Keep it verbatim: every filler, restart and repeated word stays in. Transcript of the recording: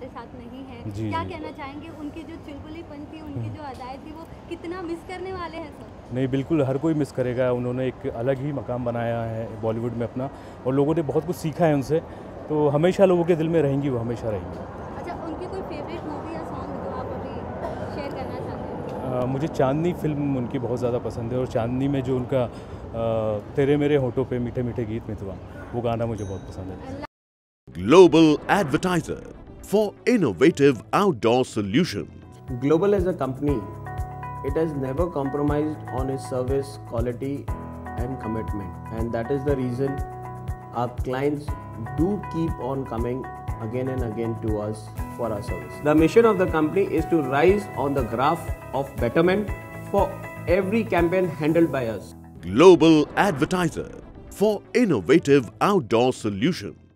हमारे साथ नहीं है, क्या कहना चाहेंगे? उनकी जो चुलबुलीपन थी, उनकी जो अदाएँ थी, वो कितना मिस करने वाले हैं सर? नहीं, बिल्कुल हर कोई मिस करेगा। उन्होंने एक अलग ही मकाम बनाया है बॉलीवुड में अपना, और लोगों ने बहुत कुछ सीखा है उनसे, तो हमेशा लोगों के दिल में रहेंगी, वो हमेशा रहेंगी। अच्छा, उनकी कोई फेवरेट मूवी या सॉन्ग जो आप अभी शेयर करना चाहते हैं? मुझे चांदनी फिल्म उनकी बहुत ज़्यादा पसंद है, और चांदनी में जो उनका तेरे मेरे होठों पे मीठे मीठे गीत मितवा, वो गाना मुझे बहुत पसंद है। Global Advertiser for innovative outdoor solutions. Global as a company, it has never compromised on its service, quality and commitment, and that is the reason our clients do keep on coming again and again to us for our service. The mission of the company is to rise on the graph of betterment for every campaign handled by us. Global Advertiser for innovative outdoor solutions.